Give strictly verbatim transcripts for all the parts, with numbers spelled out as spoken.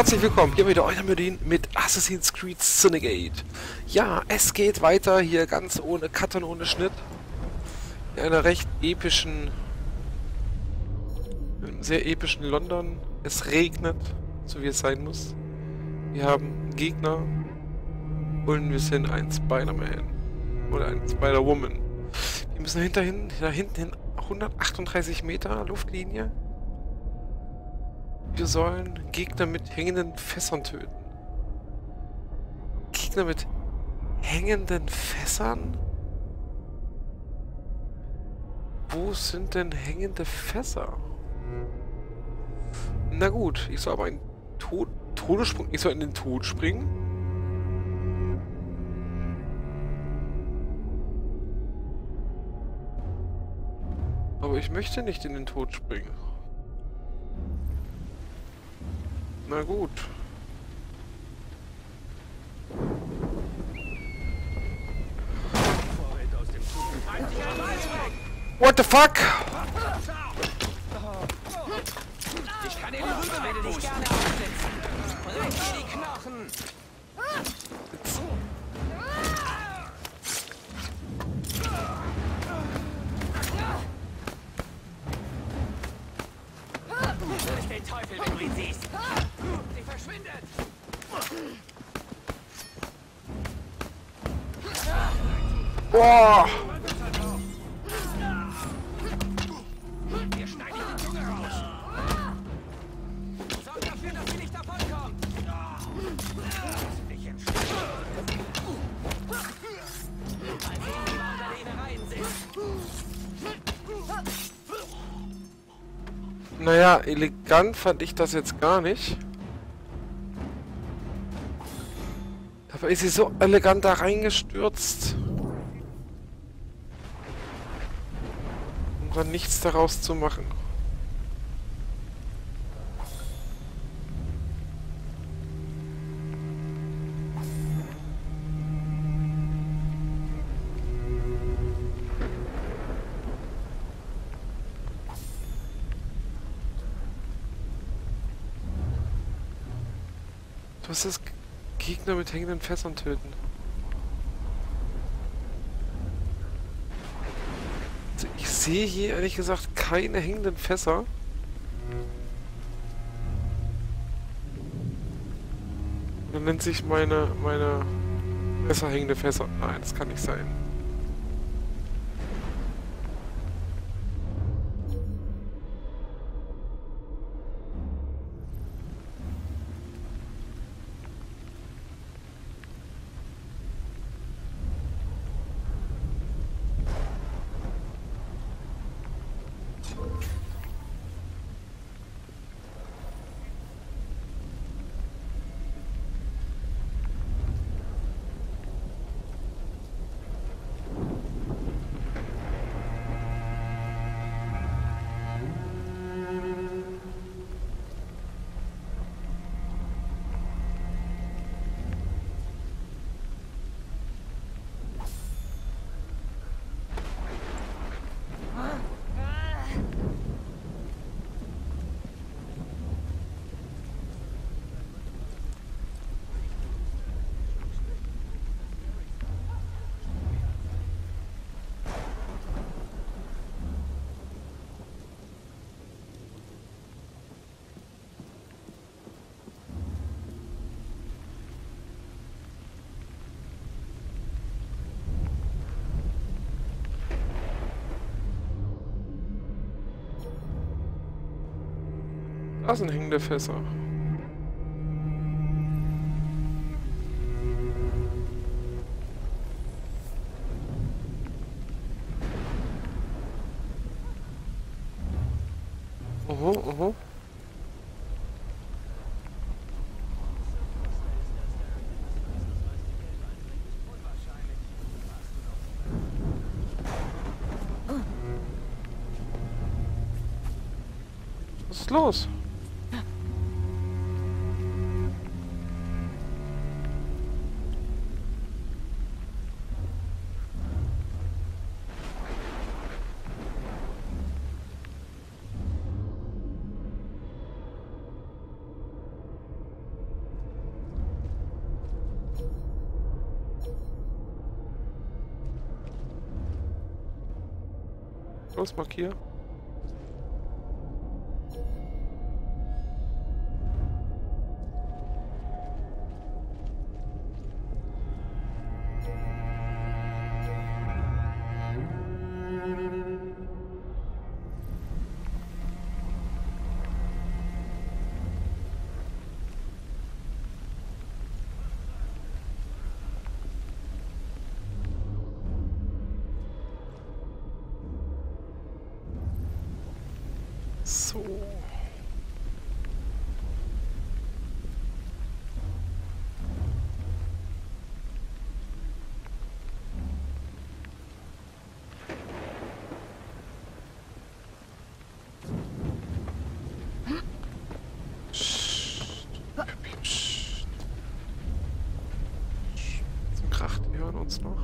Herzlich willkommen, hier wieder euer Murdin mit Assassin's Creed Syndicate. Ja, es geht weiter hier ganz ohne Cut und ohne Schnitt. In einer recht epischen, in einem sehr epischen London. Es regnet, so wie es sein muss. Wir haben einen Gegner und wir sind ein Spider-Man oder ein Spider-Woman. Wir müssen hinterhin, da hinten hin hundertachtunddreißig Meter Luftlinie. Wir sollen Gegner mit hängenden Fässern töten. Gegner mit hängenden Fässern? Wo sind denn hängende Fässer? Na gut, ich soll aber einen Tod Todessprung... Ich soll in den Tod springen? Aber ich möchte nicht in den Tod springen. Na gut. What the fuck? Ich kann ihn rüber, wenn du dich gerne aufsetzt. Recht in die Knochen. Du bist den Teufel, wenn du ihn siehst. Sie verschwindet! Boah! Wir schneiden die Zunge raus! Sorg dafür, dass sie nicht davonkommt! Lass dich in Stich! Als ich die Mandarin reinsitze! Naja, elegant fand ich das jetzt gar nicht. Dabei ist sie so elegant da reingestürzt. Um dann nichts daraus zu machen. Was ist das? Gegner mit hängenden Fässern töten. Also ich sehe hier ehrlich gesagt keine hängenden Fässer. Dann nennt sich meine meine Fässer hängende Fässer. Nein, das kann nicht sein. Da sind hängende Fässer. Oho, oho. Was ist los? Los, markier. So. Psst. Peppi, psst. Kracht, die hören uns noch.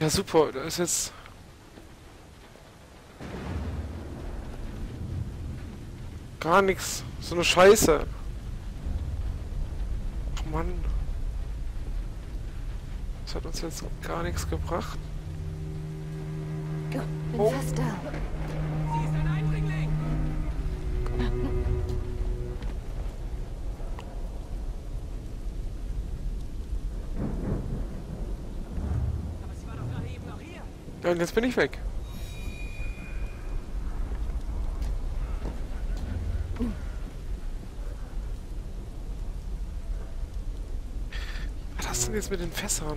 Ja, super, da ist jetzt... gar nichts. So eine Scheiße. Ach Mann. Das hat uns jetzt gar nichts gebracht. Oh. Ja, und jetzt bin ich weg. Was hast du denn jetzt mit den Fässern?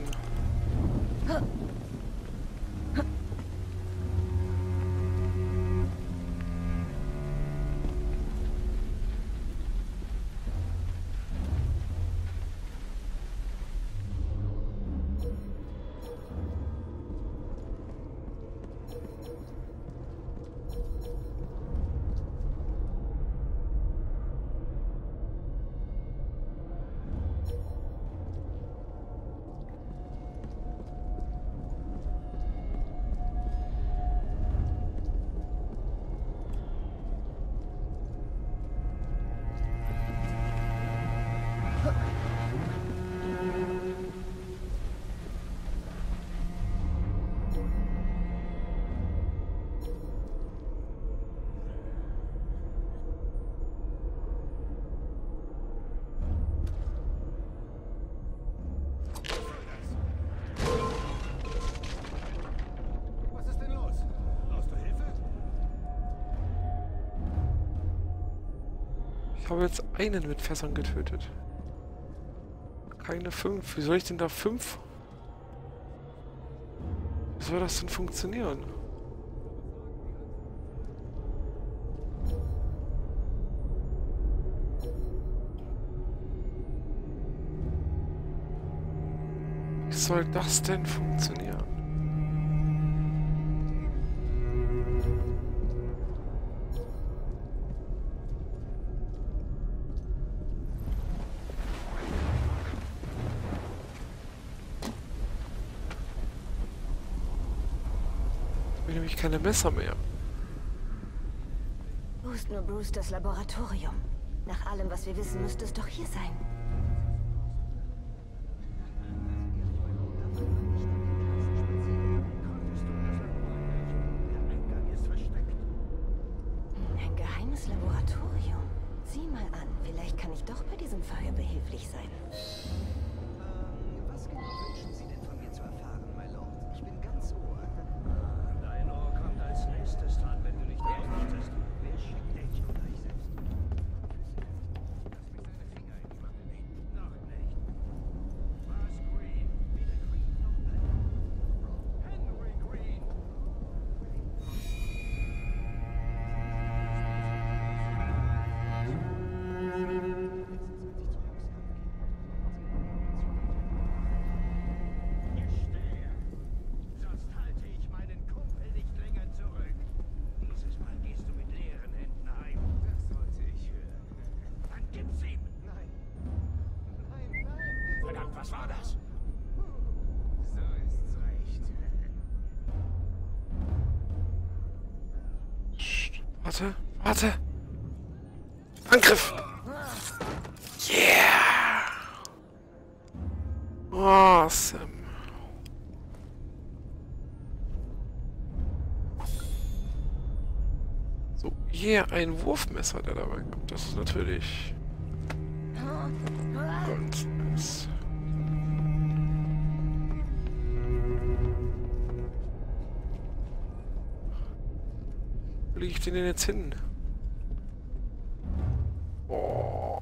Ich habe jetzt einen mit Fässern getötet. Keine fünf. Wie soll ich denn da fünf? Wie soll das denn funktionieren? Wie soll das denn funktionieren? nämlich keine Messer mehr. Wo ist nur Brewsters Laboratorium? Nach allem, was wir wissen, müsste es doch hier sein. Ein geheimes Laboratorium. Sieh mal an, vielleicht kann ich doch bei diesem Fall behilflich sein. Was war das? So ist's recht. Psst, warte, warte. Angriff! Yeah! Awesome. So, hier yeah, ein Wurfmesser, der dabei kommt. Das ist natürlich. Und es. Wo lege ich den denn jetzt hin? Oh.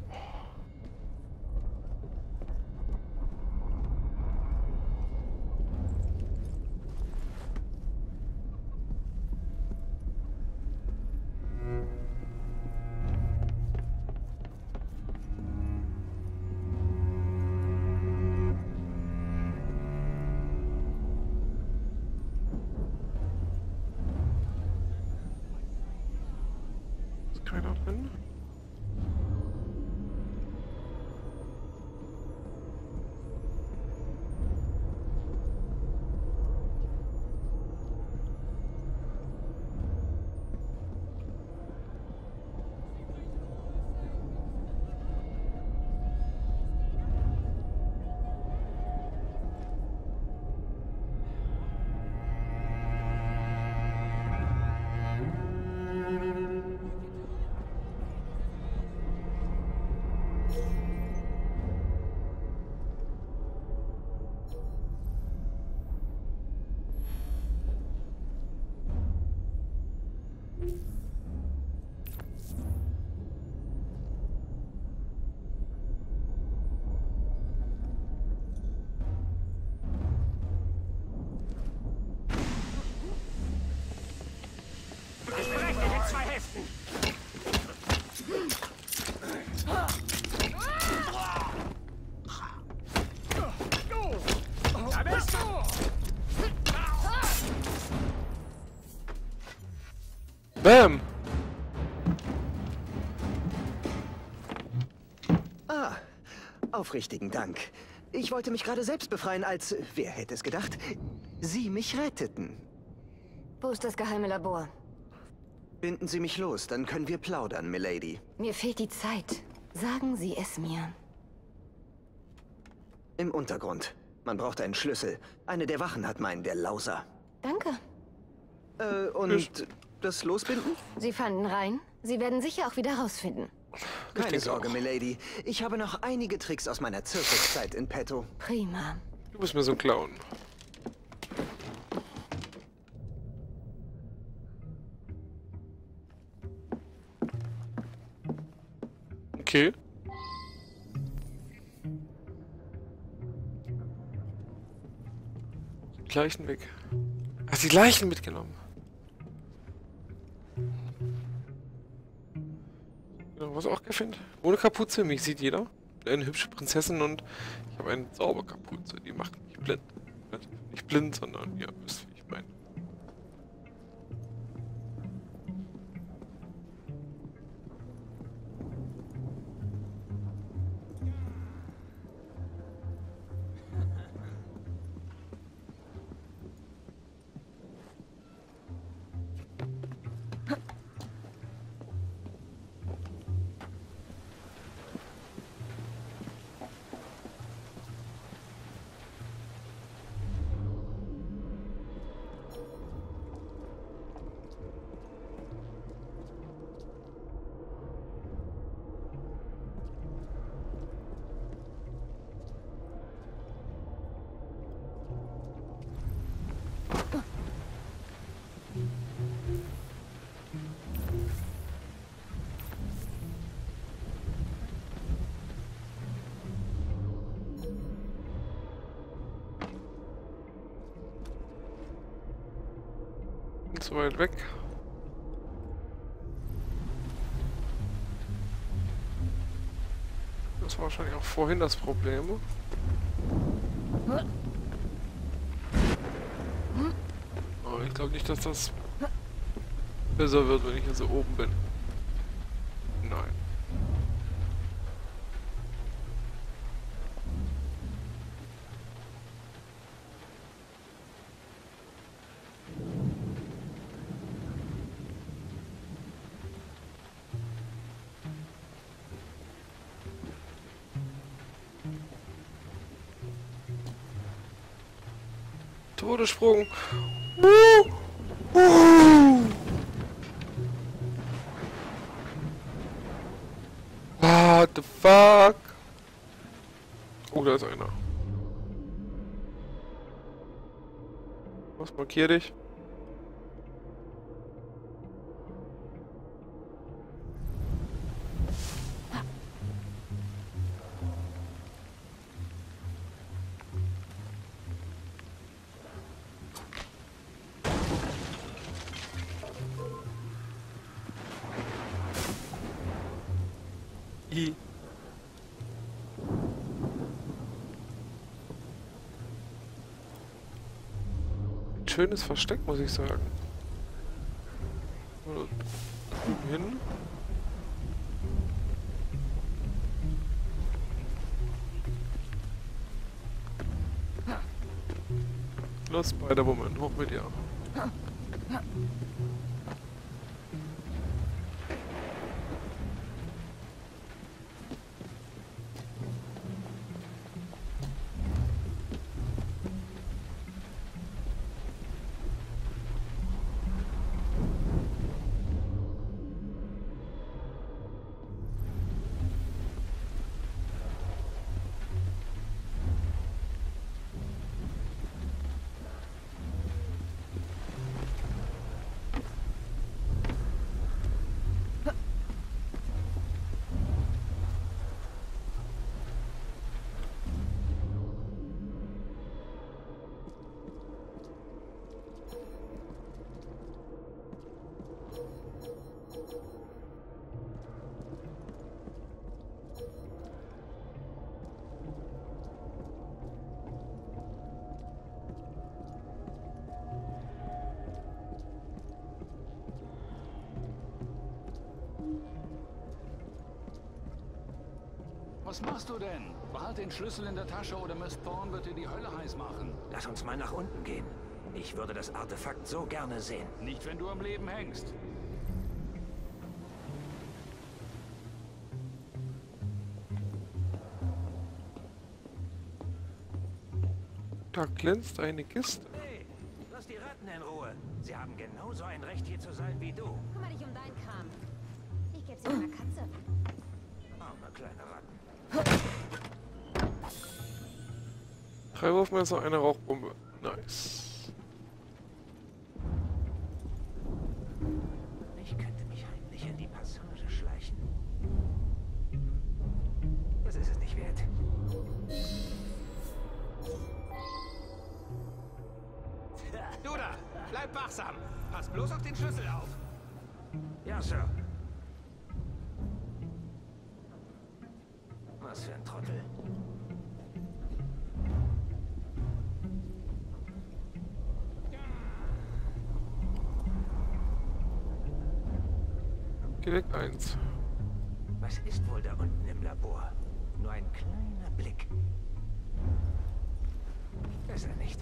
Keiner drin. Bam! Ah, aufrichtigen Dank. Ich wollte mich gerade selbst befreien, als, wer hätte es gedacht, Sie mich retteten. Wo ist das geheime Labor? Binden Sie mich los, dann können wir plaudern, Milady. Mir fehlt die Zeit. Sagen Sie es mir. Im Untergrund. Man braucht einen Schlüssel. Eine der Wachen hat meinen, der Lauser. Danke. Äh, und... Ich das losbinden? Sie fanden rein. Sie werden sicher auch wieder rausfinden. Keine Sorge, Milady. Ich habe noch einige Tricks aus meiner Zirkuszeit in petto. Prima. Du bist mir so ein Clown. Okay. Die Leichen weg. Hast die Leichen mitgenommen? Was auch gefällt. Ohne Kapuze, mich sieht jeder. Eine hübsche Prinzessin und ich habe eine saubere Kapuze. Die macht mich blind. Nicht blind, sondern ihr wisst, wie ich meine. zu weit weg. Das war wahrscheinlich auch vorhin das Problem. Aber ich glaube nicht, dass das besser wird, wenn ich jetzt so oben bin. Nein. Todessprung. Uh, uh. What the fuck? Oh, da ist einer. Was, markier dich? Schönes Versteck, muss ich sagen. Hin. Los, Spider-Woman, hoch mit dir. Was machst du denn? Behalt den Schlüssel in der Tasche oder Miss Thorn wird dir die Hölle heiß machen. Lass uns mal nach unten gehen. Ich würde das Artefakt so gerne sehen. Nicht, wenn du am Leben hängst. Da glänzt eine Kiste. Hey, lass die Ratten in Ruhe. Sie haben genauso ein Recht, hier zu sein wie du. Kümmere dich um deinen Kram. Ich geb's meiner Katze. Arme kleine Ratten. Drei Wurfmesser, eine Rauchbombe. Nice. Ich könnte mich heimlich in die Passage schleichen. Das ist es nicht wert. Du da, bleib wachsam. Pass bloß auf den Schlüssel auf. Ja, Sir. Was für ein Trottel. Direkt eins. Was ist wohl da unten im Labor? Nur ein kleiner Blick. Besser nicht.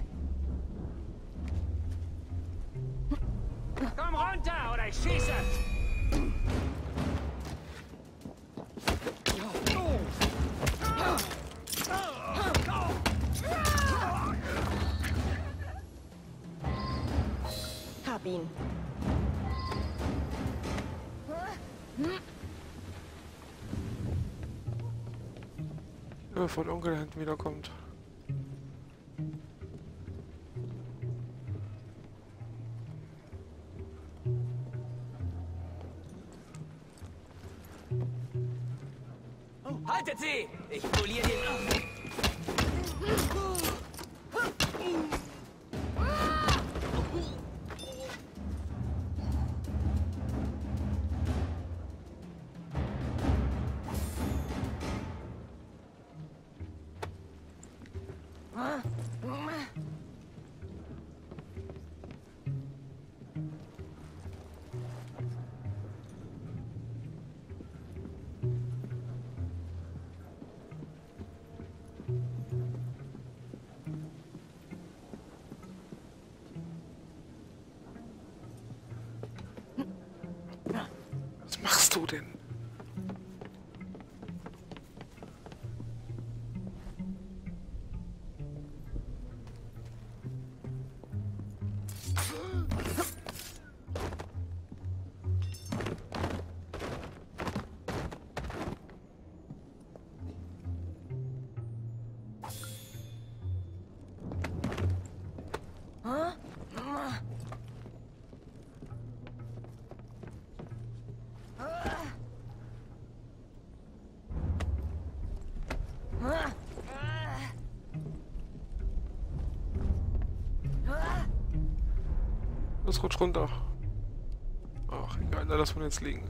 Komm runter oder ich schieße! Hab ihn. Bevor der Onkel da hinten wiederkommt. Oh, haltet sie! Ich poliere den ab! Das rutscht runter. Ach, egal, da lassen wir jetzt liegen.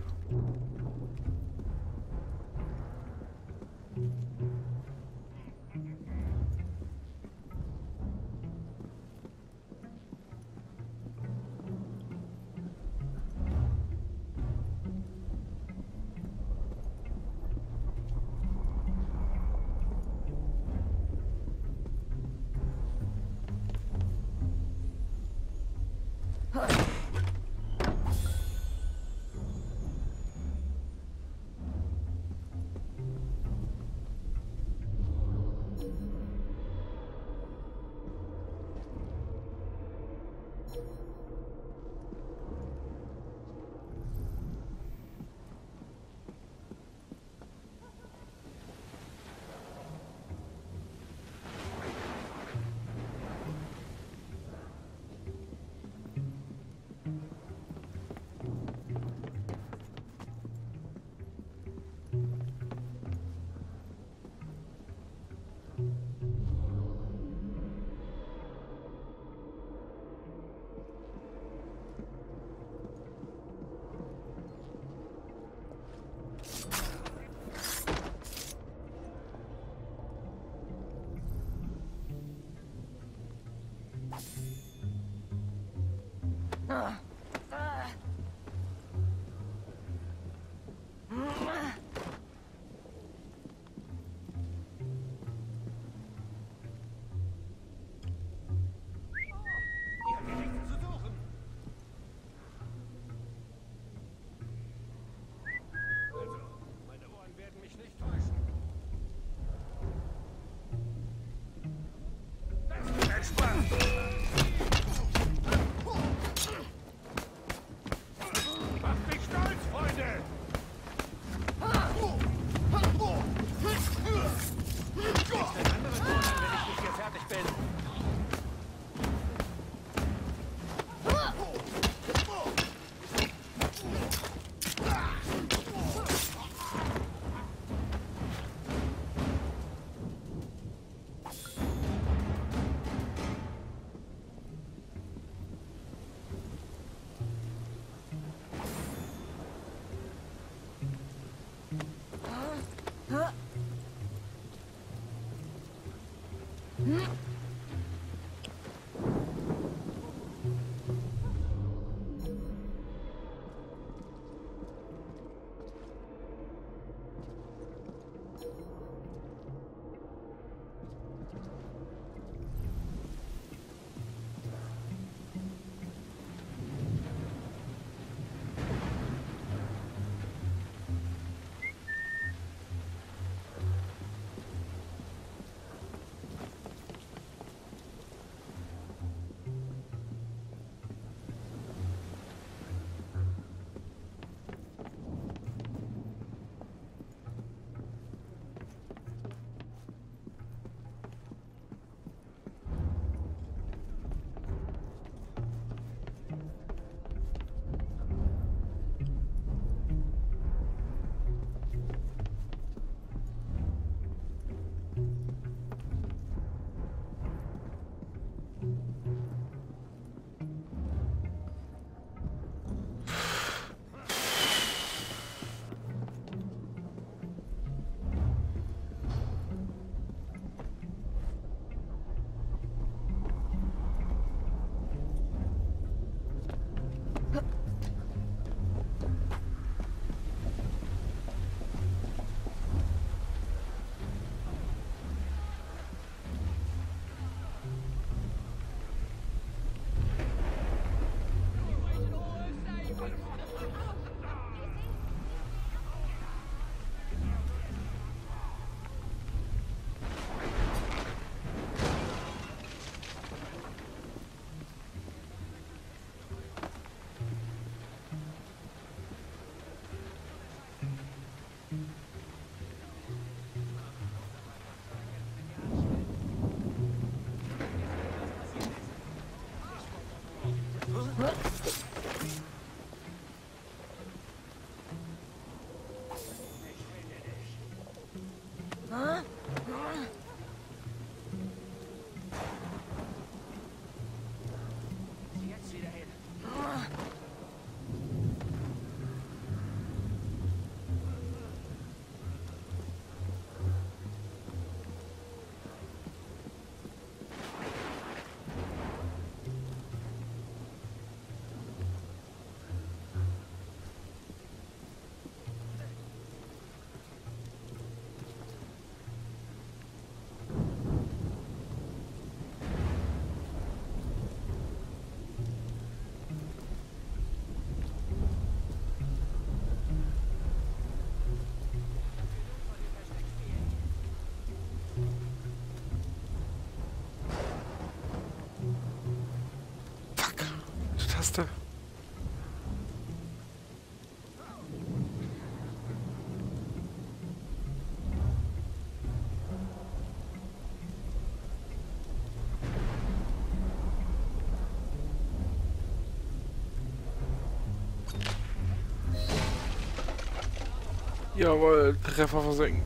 Jawohl, Treffer versenken.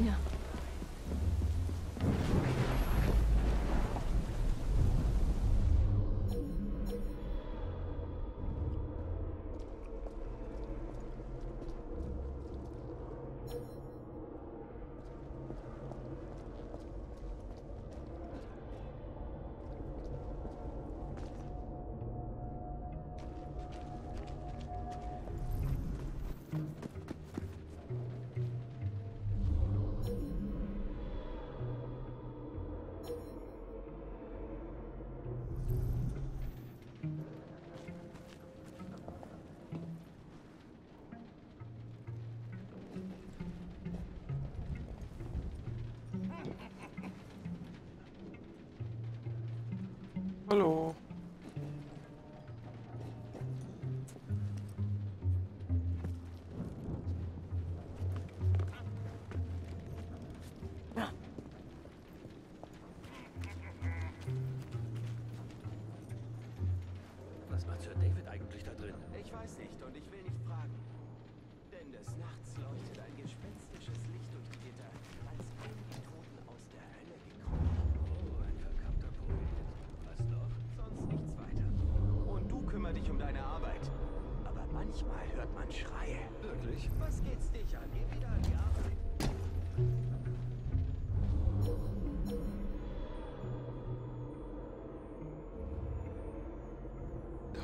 Ja. Hallo. Was macht Sir David eigentlich da drin? Ich weiß nicht und ich will nicht fragen. Denn des Nachts leuchtet ein gespenstisches Licht durch die Gitter, als wären die Toten aus der Hölle gekommen. Oh, ein verkappter Poet. Sonst nichts weiter. Und du kümmer dich um deine Arbeit. Aber manchmal hört man Schreie. Wirklich? Was geht's dich an? Geh wieder an die Arbeit.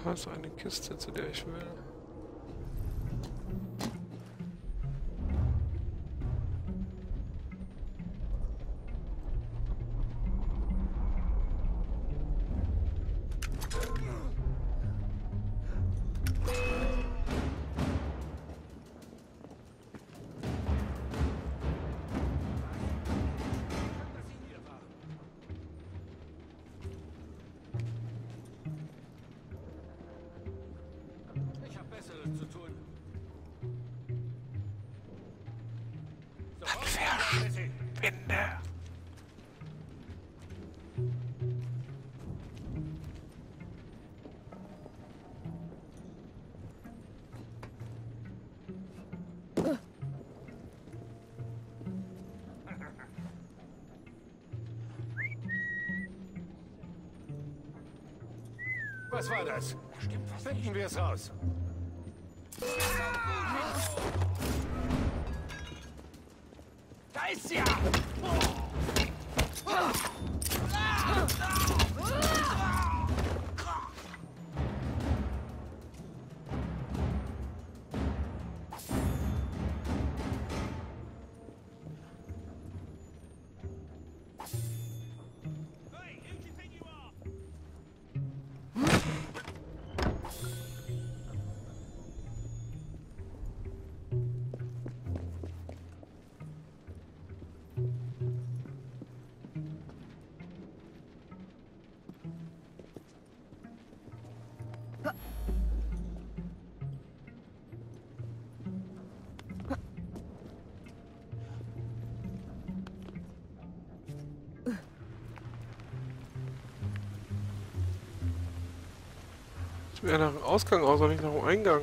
Da ist eine Kiste, zu der ich will. Was war das? Da stimmt was. Finden wir es raus. Da ist sie ja! Sieht mir nach dem Ausgang aus, aber nicht nach dem Eingang.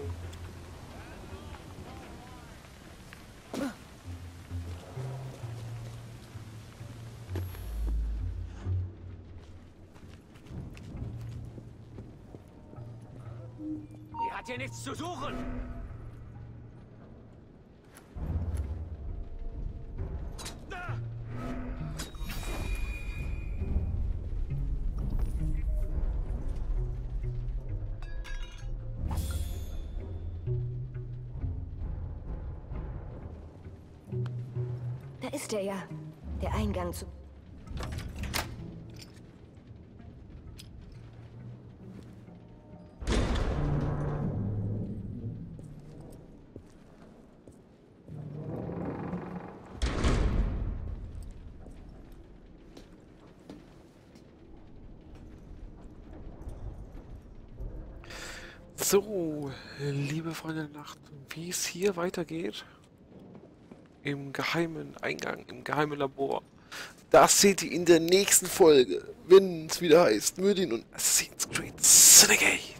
Ihr habt hier nichts zu suchen! Ist er ja. Der Eingang zu... So, liebe Freunde der Nacht, wie es hier weitergeht... Im geheimen Eingang, im geheimen Labor. Das seht ihr in der nächsten Folge, wenn es wieder heißt Murdin und Assassin's Creed Syndicate.